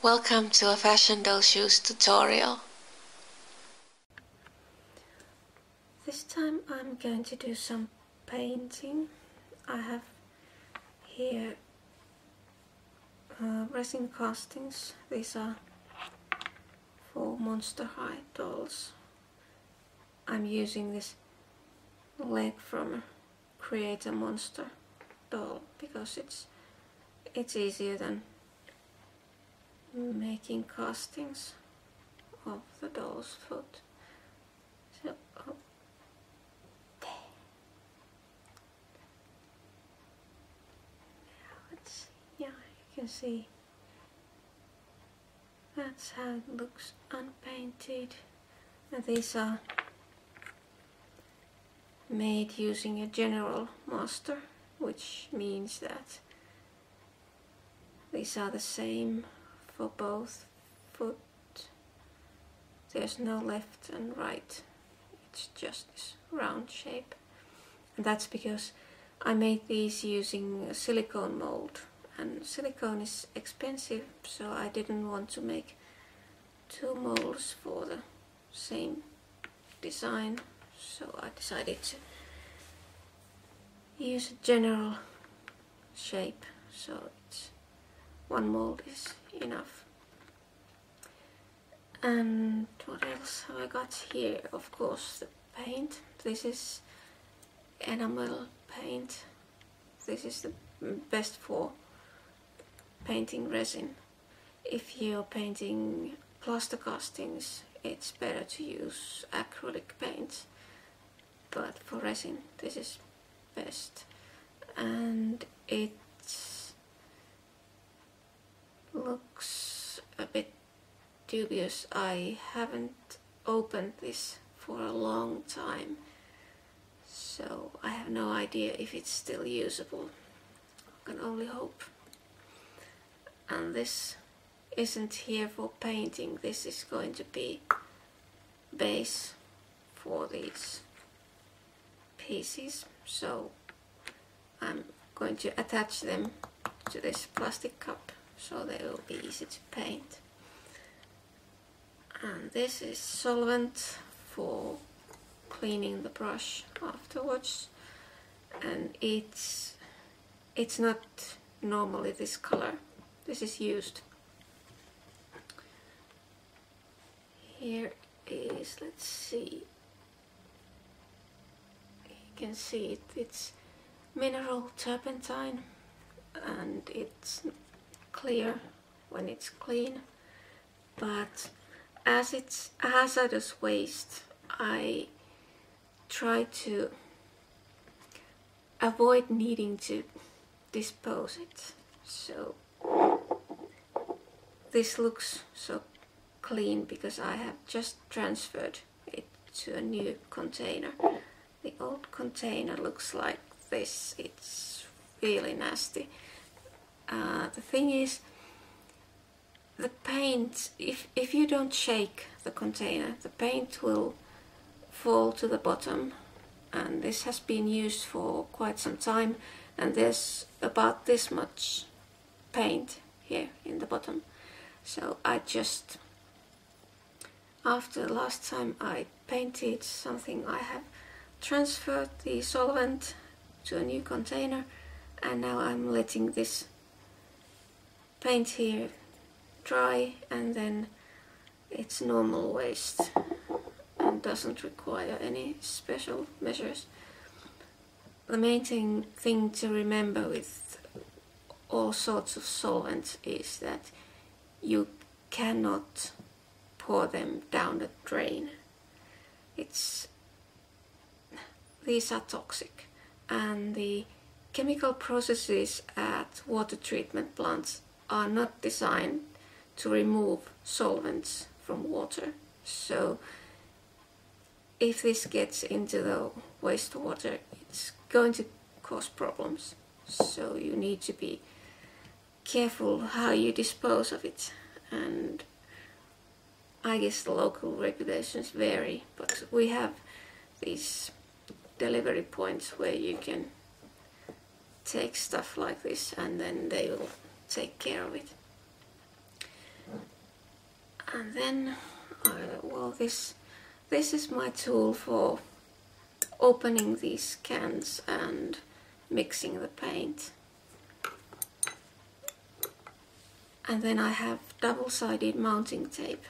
Welcome to a Fashion Doll Shoes tutorial. This time I'm going to do some painting. I have here resin castings. These are for Monster High dolls. I'm using this leg from Create a Monster Doll because it's easier than making castings of the doll's foot. So, you can see that's how it looks unpainted. And these are made using a general master, which means that these are the same for both foot. There's no left and right, it's just this round shape. And that's because I made these using a silicone mold, and silicone is expensive, so I didn't want to make two molds for the same design, so I decided to use a general shape, so it's one mold is enough. And what else have I got here? Of course, the paint. This is enamel paint. This is the best for painting resin. If you're painting plaster castings, it's better to use acrylic paint, but for resin this is best. And it looks a bit dubious. I haven't opened this for a long time, so I have no idea if it's still usable. I can only hope. And this isn't here for painting, this is going to be base for these pieces, so I'm going to attach them to this plastic cup so they will be easy to paint. And this is solvent for cleaning the brush afterwards, and it's not normally this color. This is used. Here is, let's see, you can see it's mineral turpentine, and it's clear when it's clean, but as it's hazardous waste, I try to avoid needing to dispose it, so this looks so clean because I have just transferred it to a new container. The old container looks like this. It's really nasty. The thing is, the paint, if you don't shake the container, the paint will fall to the bottom. And this has been used for quite some time, and there's about this much paint here in the bottom. So I just, after last time I painted something, I have transferred the solvent to a new container, and now I'm letting this paint here dry, and then it's normal waste and doesn't require any special measures. The main thing to remember with all sorts of solvents is that you cannot pour them down the drain. These are toxic, and the chemical processes at water treatment plants are not designed to remove solvents from water. So if this gets into the wastewater, it's going to cause problems. So you need to be careful how you dispose of it, and I guess the local regulations vary, but we have these delivery points where you can take stuff like this and then they will take care of it. And then, this is my tool for opening these cans and mixing the paint. And then I have double-sided mounting tape.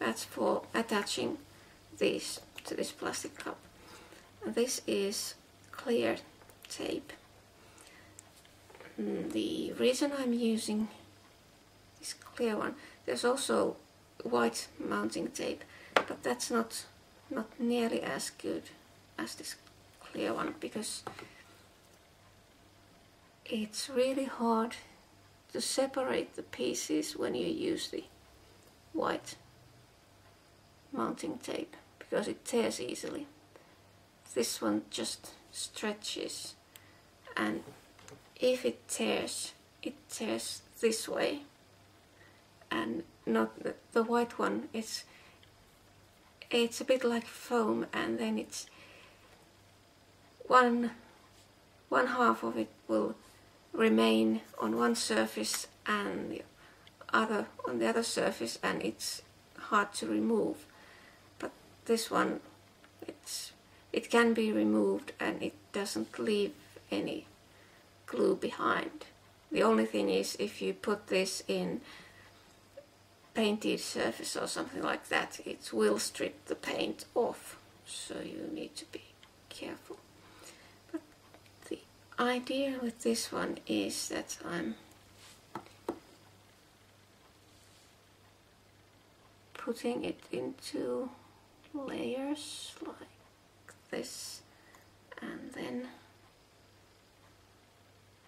That's for attaching these to this plastic cup. And this is clear tape. The reason I'm using this clear one, there's also white mounting tape, but that's not nearly as good as this clear one, because it's really hard to separate the pieces when you use the white mounting tape, because it tears easily. This one just stretches, and if it tears this way, and not the white one. It's a bit like foam, and then it's one half of it will remain on one surface and the other on the other surface, and it's hard to remove. But this one, it can be removed, and it doesn't leave any glue behind. The only thing is if you put this in painted surface or something like that, it will strip the paint off, so you need to be careful. But the idea with this one is that I'm putting it into layers like this, and then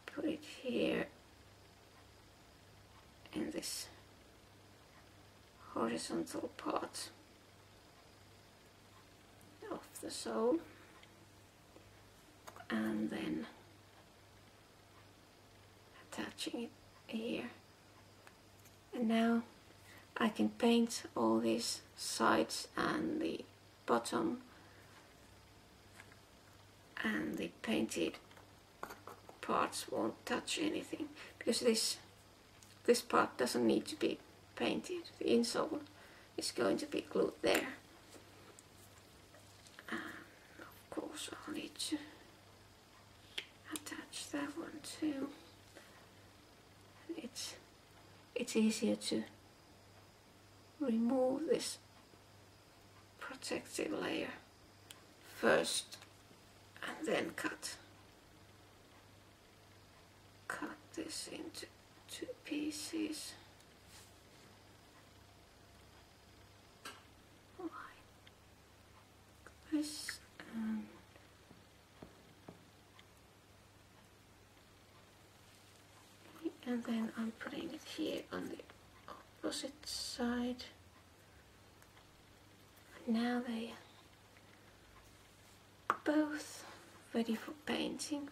put it here in this horizontal part of the sole, and then attaching it here. And now I can paint all these sides and the bottom and the painted parts won't touch anything, because this part doesn't need to be painted. The insole is going to be glued there. And of course I'll need to attach that one too. It's easier to remove this protective layer first and then cut this into two pieces. And then I'm putting it here on the opposite side. And now they are both ready for painting.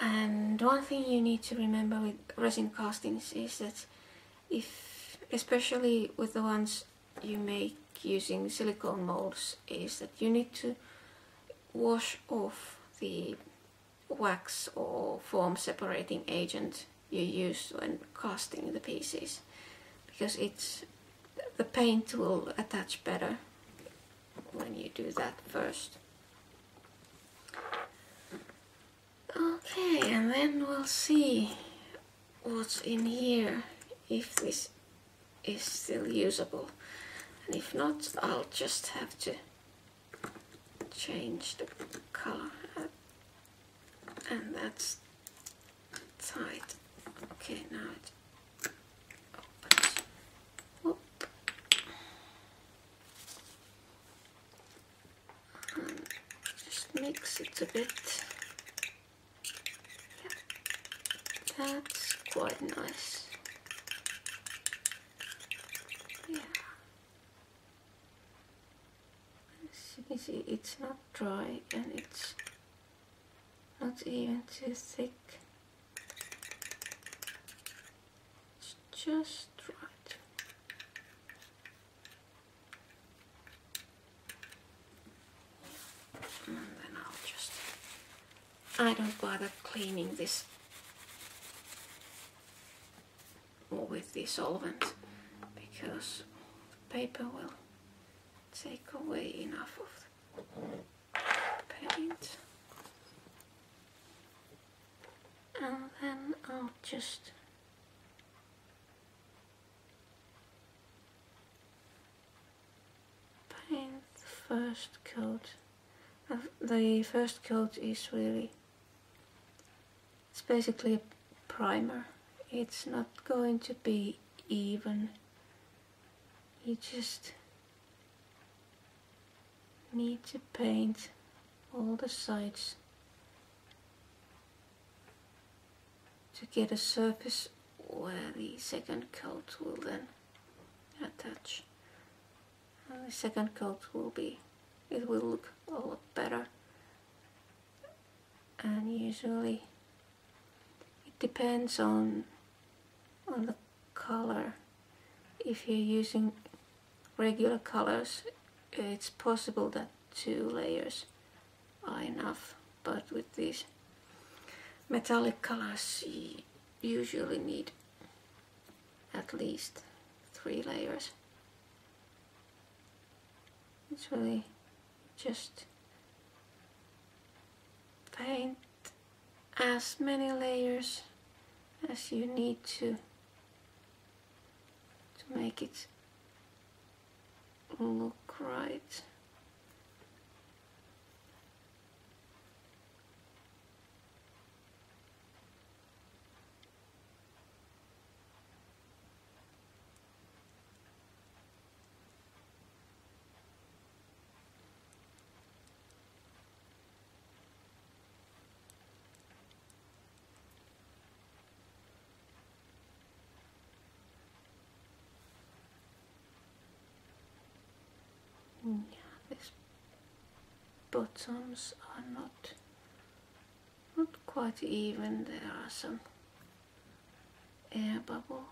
And one thing you need to remember with resin castings is that especially with the ones you make using silicone molds, is that you need to wash off the wax or form separating agent you use when casting the pieces, because the paint will attach better when you do that first. Okay, and then we'll see what's in here, if this is still usable. And if not, I'll just have to change the color. And that's tight. Okay, now it opens. Whoop. And just mix it a bit. Yeah. That's quite nice. Yeah. You can see it's not dry, and it's not even too thick. It's just right. And then I don't bother cleaning this with the solvent. because the paper will take away enough of the paint. And then I'll just paint the first coat. The first coat is really, it's basically a primer. It's not going to be even. You just need to paint all the sides to get a surface where the second coat will then attach. And the second coat will be, it will look a lot better. And usually it depends on the color. If you're using regular colors, it's possible that 2 layers are enough, but with these metallic colors you usually need at least 3 layers. It's really just paint as many layers as you need to make it look right. Yeah, these bottoms are not quite even. There are some air bubble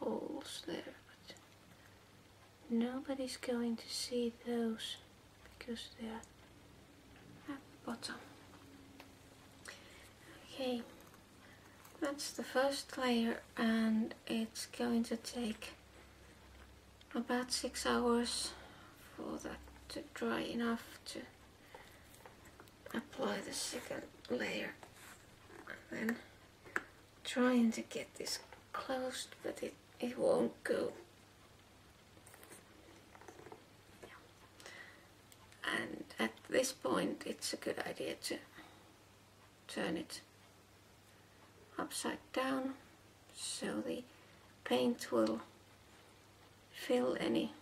holes there, but nobody's going to see those because they are at the bottom. Okay, that's the first layer, and it's going to take about 6 hours for that to dry enough to apply the second layer. And then trying to get this closed, but it won't go. Yeah. And at this point it's a good idea to turn it upside down so the paint will fill any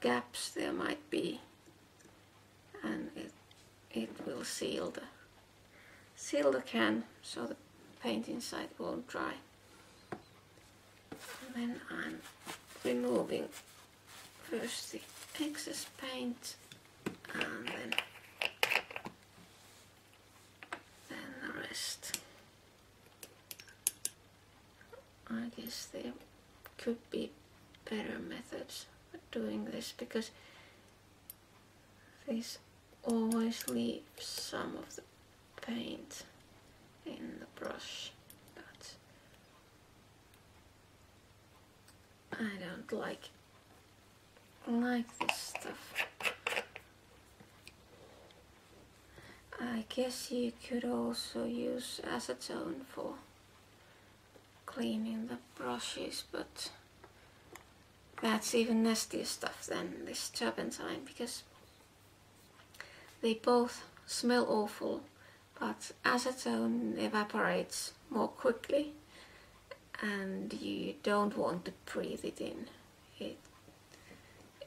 gaps there might be, and it will seal the can so the paint inside won't dry. And then I'm removing first the excess paint and then the rest. I guess there could be better methods doing this, because this always leaves some of the paint in the brush, but I don't like this stuff. I guess you could also use acetone for cleaning the brushes, but that's even nastier stuff than this turpentine, because they both smell awful, but acetone evaporates more quickly and you don't want to breathe it in.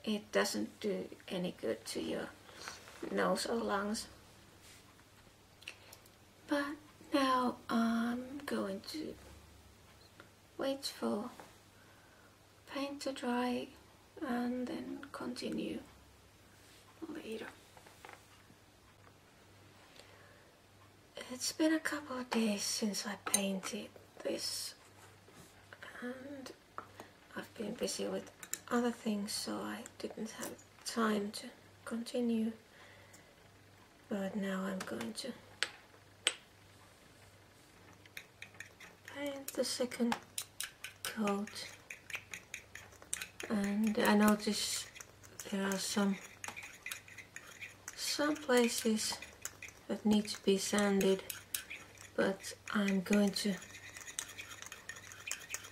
It doesn't do any good to your nose or lungs. But now I'm going to wait for paint to dry and then continue later. It's been a couple of days since I painted this, and I've been busy with other things, so I didn't have time to continue. But now I'm going to paint the second coat And I noticed there are some places that need to be sanded, but I'm going to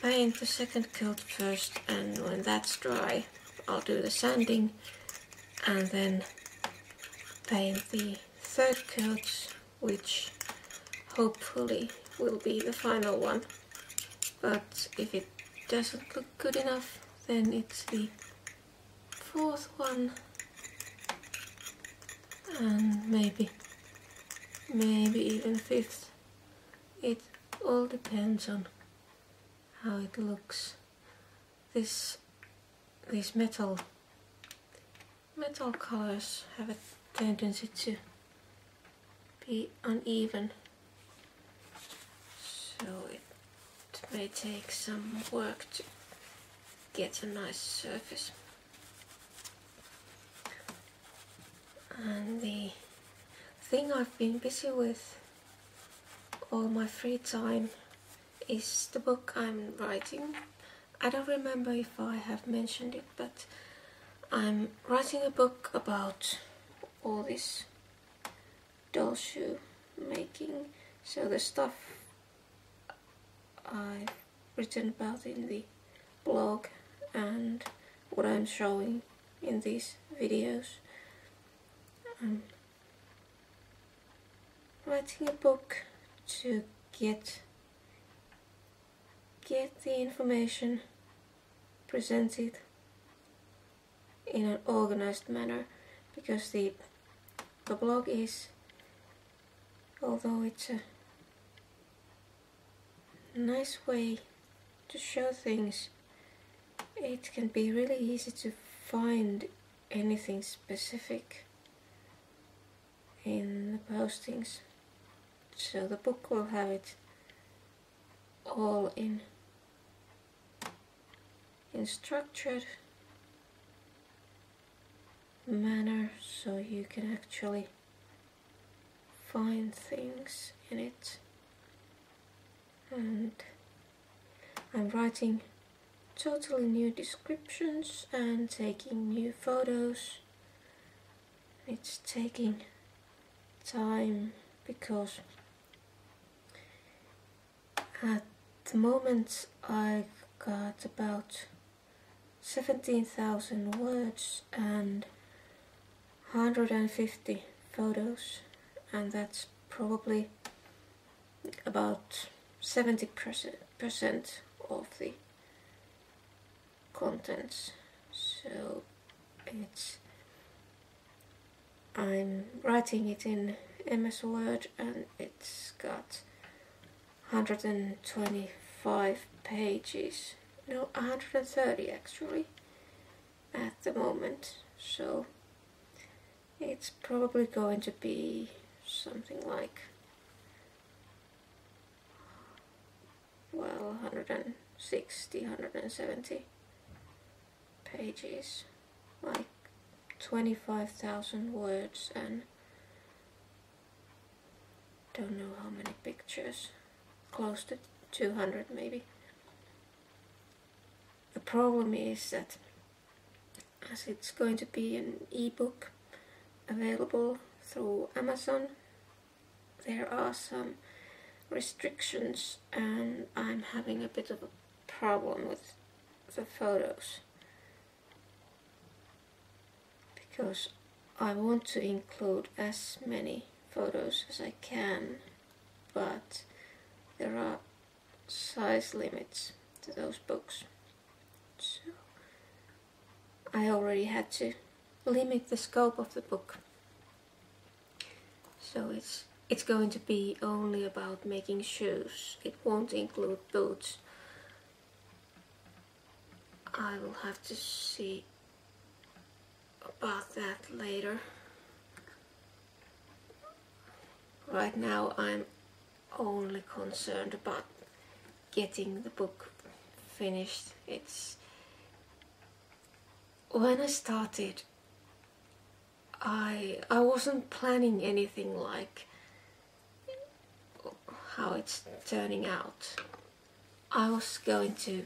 paint the second coat first, and when that's dry I'll do the sanding and then paint the third coat, which hopefully will be the final one. But if it doesn't look good enough, then it's the fourth one, and maybe even fifth. It all depends on how it looks. These metal colors have a tendency to be uneven, so it may take some work to get a nice surface. And the thing I've been busy with all my free time is the book I'm writing. I don't remember if I have mentioned it, but I'm writing a book about all this doll shoe making, so the stuff I've written about in the blog and what I'm showing in these videos. I'm writing a book to get the information presented in an organized manner, because the blog is, although it's a nice way to show things, it can be really easy to find anything specific in the postings. So the book will have it all in structured manner, so you can actually find things in it. And I'm writing totally new descriptions and taking new photos. It's taking time because at the moment I've got about 17,000 words and 150 photos, and that's probably about 70% of the contents. So I'm writing it in MS Word, and it's got 125 pages, no, 130 actually at the moment, so it's probably going to be something like, well, 160, 170 pages, like 25,000 words, and don't know how many pictures, close to 200 maybe. The problem is that as it's going to be an ebook available through Amazon, there are some restrictions, and I'm having a bit of a problem with the photos, because I want to include as many photos as I can, but there are size limits to those books, so I already had to limit the scope of the book. So it's going to be only about making shoes. It won't include boots. I will have to see about that later. Right now I'm only concerned about getting the book finished. It's when I started, I wasn't planning anything like how it's turning out. I was going to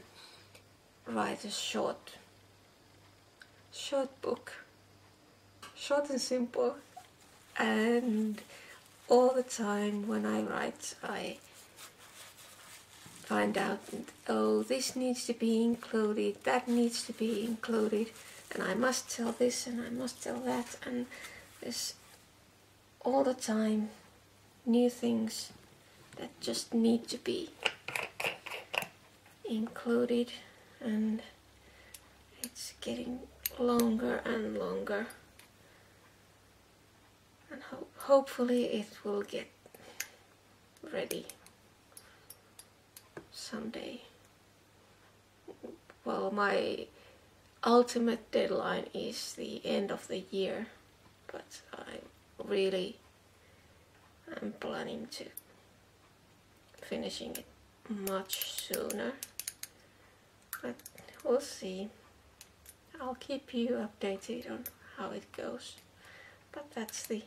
write a short short book, short and simple, and all the time when I write I find out, oh, this needs to be included, that needs to be included, and I must tell this and I must tell that, and there's all the time new things that just need to be included, and it's getting longer and longer, and hopefully it will get ready someday. Well, my ultimate deadline is the end of the year, but I'm planning to finishing it much sooner, but we'll see. I'll keep you updated on how it goes, but that's the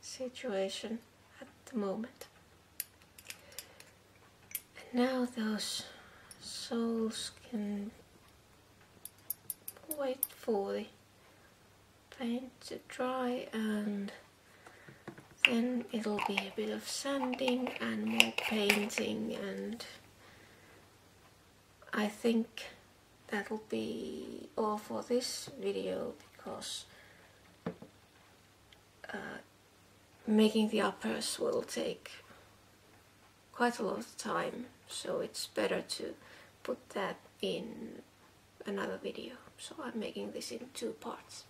situation at the moment. And now those souls can wait for the paint to dry, and then it'll be a bit of sanding and more painting, and I think that'll be all for this video, because making the uppers will take quite a lot of time, so it's better to put that in another video. So I'm making this in two parts.